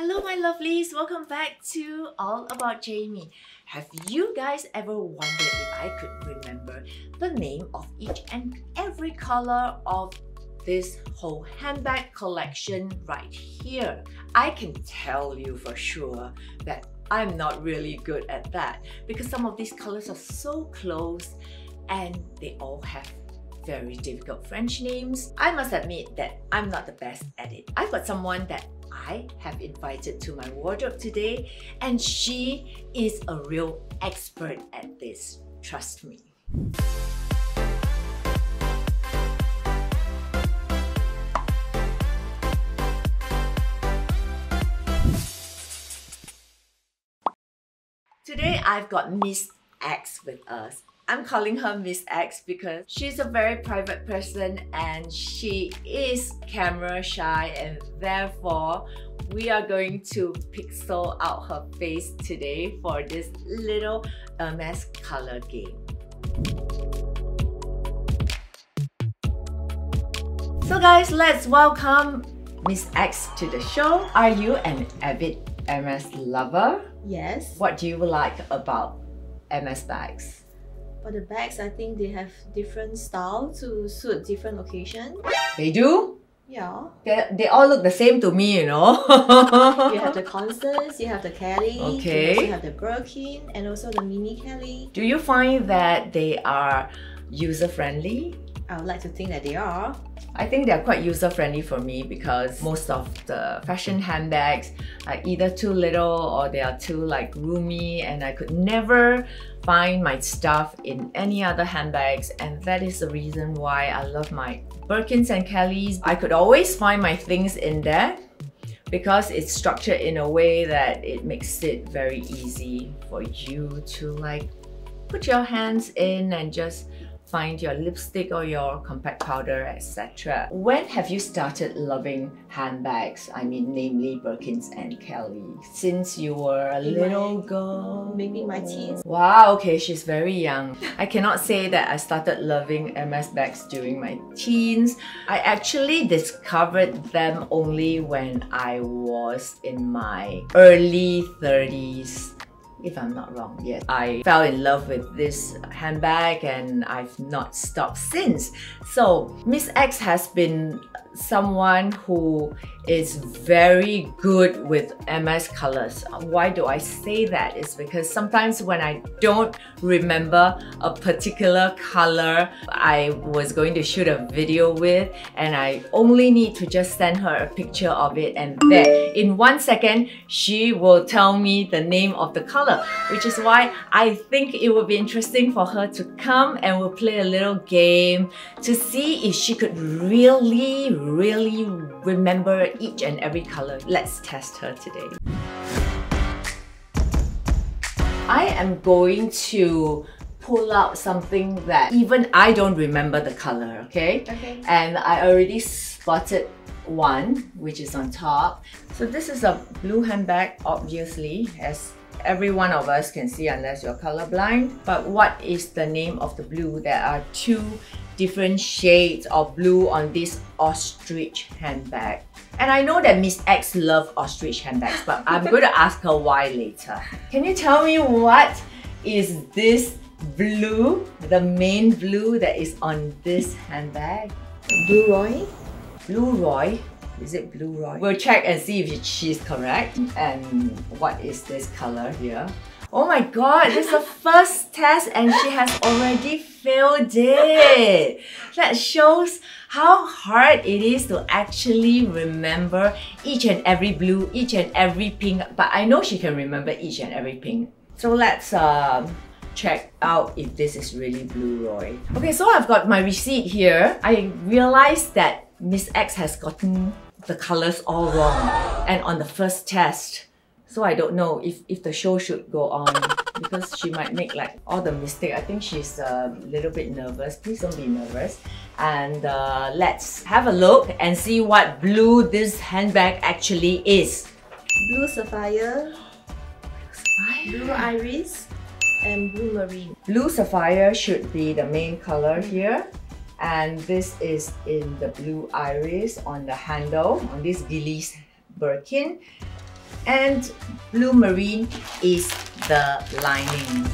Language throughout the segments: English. Hello my lovelies, welcome back to All About Jamie. Have you guys ever wondered if I could remember the name of each and every color of this whole handbag collection right here? I can tell you for sure that I'm not really good at that because some of these colors are so close and they all have very difficult French names. I must admit that I'm not the best at it. I've got someone that I have invited to my wardrobe today and she is a real expert at this, trust me. Today I've got Miss X with us. I'm calling her Miss X because she's a very private person and she is camera shy, and therefore we are going to pixel out her face today for this little Hermès color game. So guys, let's welcome Miss X to the show. Are you an avid Hermès lover? Yes. What do you like about Hermès bags? For the bags, I think they have different style to suit different occasions. They do? Yeah. They all look the same to me, you know. You have the Constance, you have the Kelly, okay. You have the Birkin, and also the Mini Kelly. Do you find that they are user-friendly? I would like to think that they are. I think they are quite user-friendly for me because most of the fashion handbags are either too little or they are too like roomy, and I could never find my stuff in any other handbags, and that is the reason why I love my Birkins and Kellys. I could always find my things in there because it's structured in a way that it makes it very easy for you to like put your hands in and just find your lipstick or your compact powder, etc. When have you started loving handbags? I mean, namely Birkins and Kelly. Since you were a little girl? Maybe my teens. Wow, okay, she's very young. I cannot say that I started loving Hermès bags during my teens. I actually discovered them only when I was in my early 30s. If I'm not wrong, yes. I fell in love with this handbag and I've not stopped since. So Miss X has been someone who is very good with Hermès colors. Why do I say that? It's because sometimes when I don't remember a particular color I was going to shoot a video with, and I only need to just send her a picture of it, and there, in 1 second, she will tell me the name of the color, which is why I think it would be interesting for her to come and we'll play a little game to see if she could really remember each and every color. Let's test her today. I am going to pull out something that even I don't remember the color, okay? Okay. And I already spotted one, which is on top. So this is a blue handbag, obviously, as every one of us can see unless you're colorblind. But what is the name of the blue? There are two different shades of blue on this ostrich handbag. And I know that Miss X loves ostrich handbags, but I'm going to ask her why later. Can you tell me what is this blue, the main blue that is on this handbag? Blue Roy? Blue Roy? Is it Blue Roy? We'll check and see if she's correct. And what is this color here? Oh my god, this is the first test and she has already failed it! That shows how hard it is to actually remember each and every blue, each and every pink. But I know she can remember each and every pink. So let's check out if this is really Blue Roy. Okay, so I've got my receipt here. I realized that Miss X has gotten the colors all wrong and on the first test. So I don't know if the show should go on because she might make like all the mistake. I think she's a little bit nervous. Please don't be nervous. And let's have a look and see what blue this handbag actually is. Blue sapphire, Blue Iris, and Blue marine. Blue sapphire should be the main color here. And this is in the Blue Iris on the handle, on this Gilly's Birkin. and blue marine is the lining.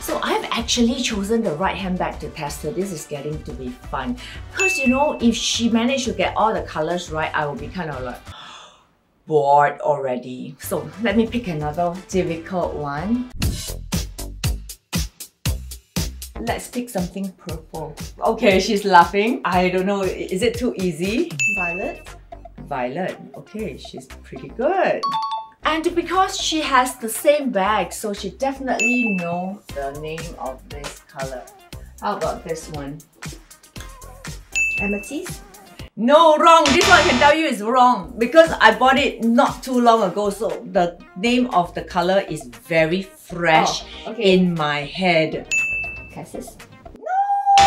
So I've actually chosen the right handbag to test her. This is getting to be fun. Because you know, if she managed to get all the colors right, I will be kind of like bored already. So let me pick another difficult one. Let's pick something purple. Okay, she's laughing. I don't know, is it too easy? Violet. Violet, okay, she's pretty good. And because she has the same bag, so she definitely knows the name of this color. How about this one? Amethyst? No, wrong. This one I can tell you is wrong because I bought it not too long ago. So the name of the color is very fresh in my head. Cassis? No!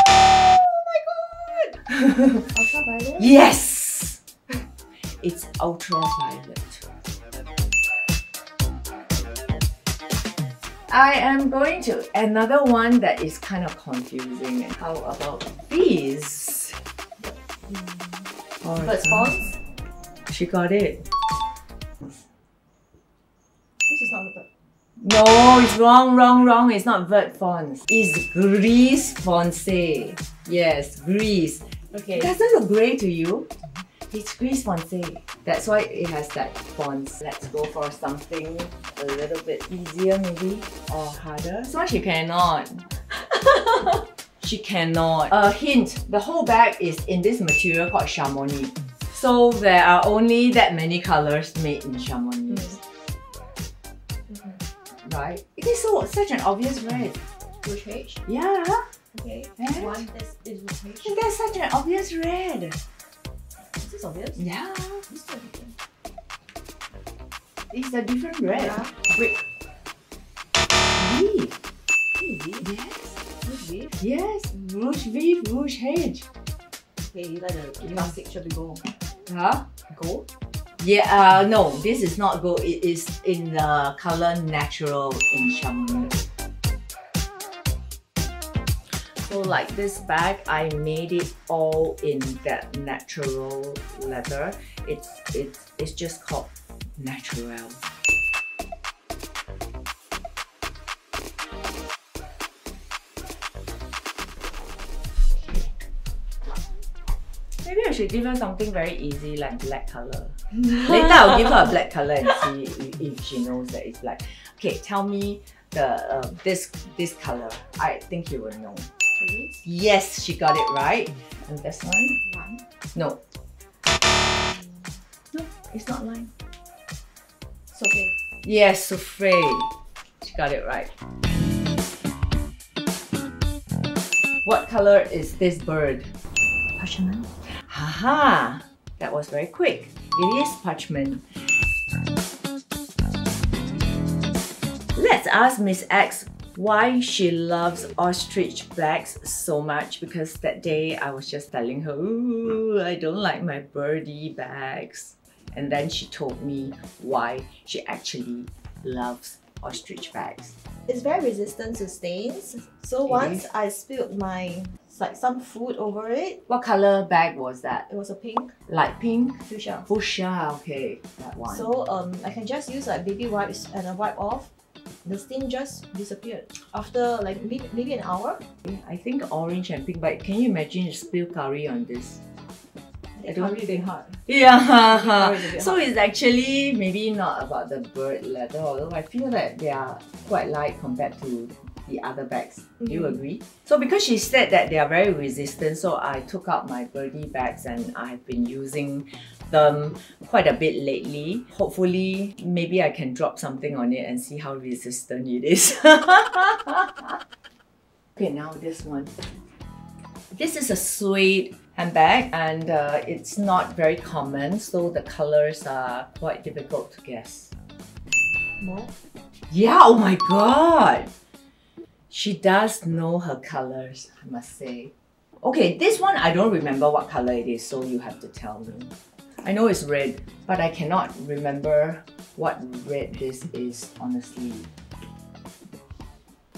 Oh my god! Ultraviolet? Yes! It's ultraviolet. I am going to another one that is kind of confusing. How about these? Blue fonts? She got it. This is not good. No, it's wrong. It's not Vert fonts. It's Gris Foncé. Yes, Gris. Okay. It doesn't look grey to you. It's Gris Foncé. That's why it has that font. Let's go for something a little bit easier maybe, or harder. This one she cannot. She cannot. A hint, the whole bag is in this material called Chamonix. So there are only that many colors made in Chamonix. Right? It is so such an obvious red. Rouge H? Yeah. Okay. Red. One, this is Rouge H. And that's such an obvious red. Is this obvious? Yeah. This is different. It's a different red. Yeah. Wait. V. V. Yes. Rouge V. Yes. Rouge V. Rouge H. Okay, you like the classic chubby gold. Huh? Gold? Yeah, no, this is not gold. It is in the color natural in Chamonix. So like this bag, I made it all in that natural leather. It's just called natural. Maybe I should give her something very easy like black colour. Later I'll give her a black colour and see if she knows that it's black. Okay, tell me the this colour. I think you will know. Please? Yes, she got it right. And this one? Lime? No. No, it's not lime. Soufre. Yes, Soufre. She got it right. What colour is this bird? Parchment. Haha, that was very quick. It is parchment. Let's ask Miss X why she loves ostrich bags so much, because that day I was just telling her, ooh, I don't like my birdie bags. And then she told me why she actually loves ostrich bags. It's very resistant to stains. So once I spilled my some food over it. What color bag was that? It was a pink. Light pink? Fuchsia. Fuchsia, okay. That one. So I can just use like baby wipes and I wipe off. The stain just disappeared after like maybe an hour. I think orange and pink, but can you imagine you spill curry on this? I don't think hard. Yeah. So it's actually maybe not about the bird leather, although I feel that they are quite light compared to the other bags. Do you agree? So because she said that they are very resistant, so I took out my birdie bags and I've been using them quite a bit lately. Hopefully, maybe I can drop something on it and see how resistant it is. Okay, now this one. This is a suede handbag and it's not very common, so the colors are quite difficult to guess. Mauve? Yeah, oh my god! She does know her colors, I must say. Okay, this one I don't remember what color it is, so you have to tell me. I know it's red, but I cannot remember what red this is, honestly.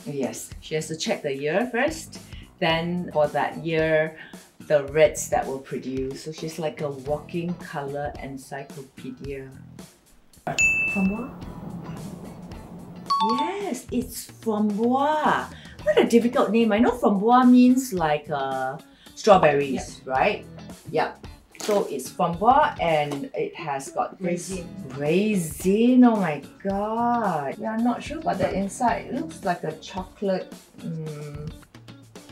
Yes, she has to check the year first. Then for that year, the reds that will produce. So she's like a walking color encyclopedia. Framboise? Yes, it's Framboise. What a difficult name. I know Framboise means like strawberries, yeah, right? Yeah. So it's Framboise and it has got raisin. Oh my god. Yeah, I'm not sure about the inside. It looks like a chocolate.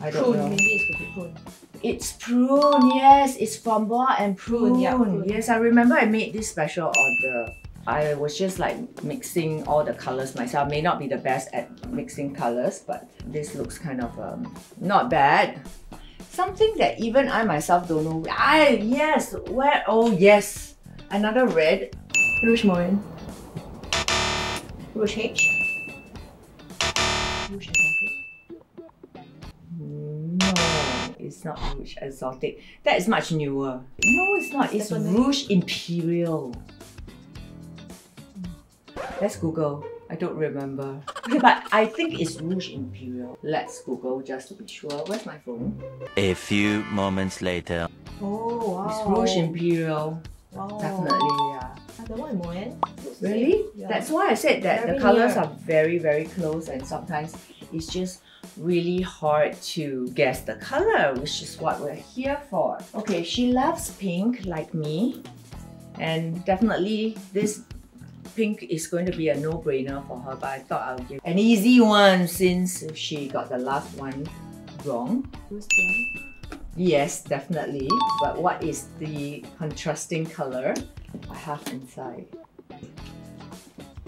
I don't know. Maybe it could be prune. It's prune, yes. It's Framboise and prune. Yeah, prune. Yes, I remember I made this special order. I was just like mixing all the colors myself. May not be the best at mixing colors, but this looks kind of not bad. Something that even I myself don't know. Oh yes, another red. Rouge Marine. Rouge H. Rouge Exotic. No, it's not Rouge Exotic. That is much newer. No, it's not. It's Rouge Imperial. Let's Google. I don't remember. Okay, but I think it's Rouge Imperial. Let's Google just to be sure. Where's my phone? A few moments later. Oh, wow. It's Rouge Imperial. Wow. Definitely, yeah. The one in Moen. Really? Yeah. That's why I said that the colors are very, very close and sometimes it's just really hard to guess the color, which is what we're here for. Okay, she loves pink like me and definitely this pink is going to be a no-brainer for her, but I thought I'll give an easy one since she got the last one wrong. Yes, definitely. But what is the contrasting color I have inside?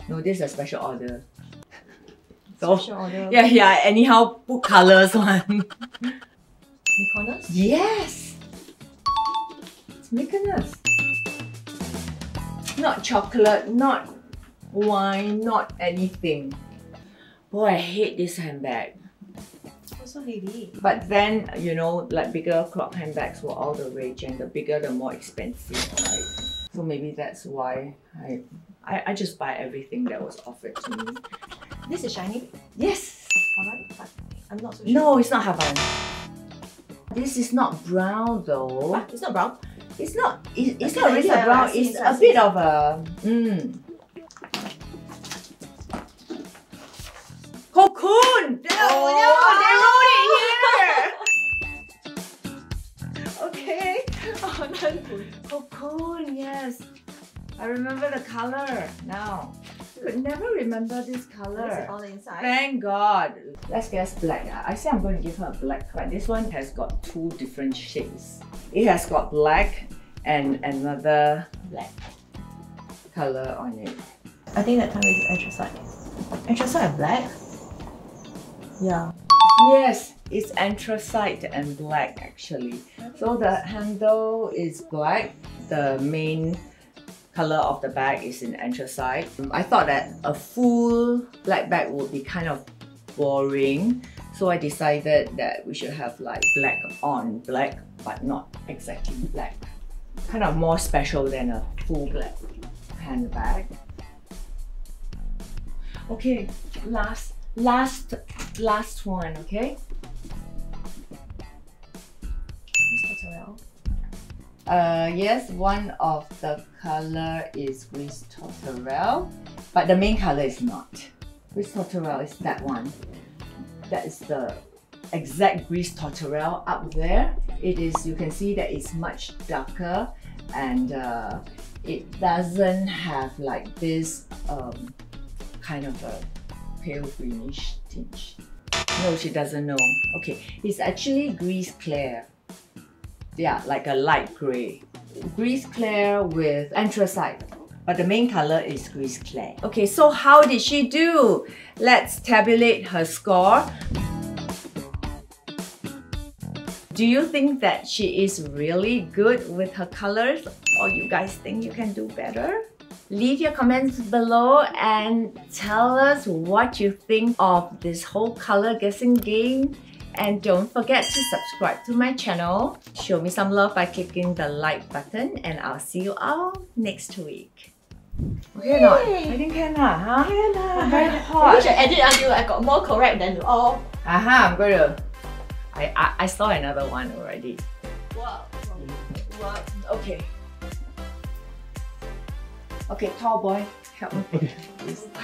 No, this is a special order. So, special order. Yeah, yeah, anyhow, put colors one. Mykonos? Yes! It's Mykonos. Not chocolate, not wine, not anything. Boy, I hate this handbag. It's so heavy. But then, you know, like bigger clock handbags were all the rage and the bigger, the more expensive, right? So maybe that's why I just buy everything that was offered to me. This is shiny? Yes! Havan? I'm not so sure. No, it's not Havan. This is not brown though. Ah, it's not brown? It's not really a brown, it's a bit of a... Cocoan! Oh, they wrote it here! Okay. Oh, no. Cocoan, yes. I remember the color now. I could never remember this color. Is it all inside? Thank God. Let's guess black. I say I'm going to give her a black, but this one has got two different shades. It has got black and another black color on it. I think that time is anthracite. Anthracite and black? Yeah. Yes, it's anthracite and black actually. So the handle is black. The main color of the bag is in anthracite. I thought that a full black bag would be kind of boring, so I decided that we should have like black on black, but not exactly black. Kind of more special than a full black handbag. Okay, last one, okay? Yes, one of the color is Gris Tourterelle, but the main color is not. Gris Tourterelle is that one. That is the exact Gris Tourterelle up there. It is, you can see that it's much darker and it doesn't have like this kind of a pale greenish tinge. No, she doesn't know. Okay, it's actually Gris Clair. Yeah, like a light grey. Gris Clair with anthracite. But the main colour is Gris Clair. Okay, so how did she do? Let's tabulate her score. Do you think that she is really good with her colours? Or you guys think you can do better? Leave your comments below and tell us what you think of this whole colour guessing game. And don't forget to subscribe to my channel. Show me some love by clicking the like button and I'll see you all next week. Okay, not? I think can lah, huh? Can lah. Very hot. We should edit until I got more correct than all. Aha, I'm going to... I saw another one already. Whoa. Okay. Okay, tall boy. Help me.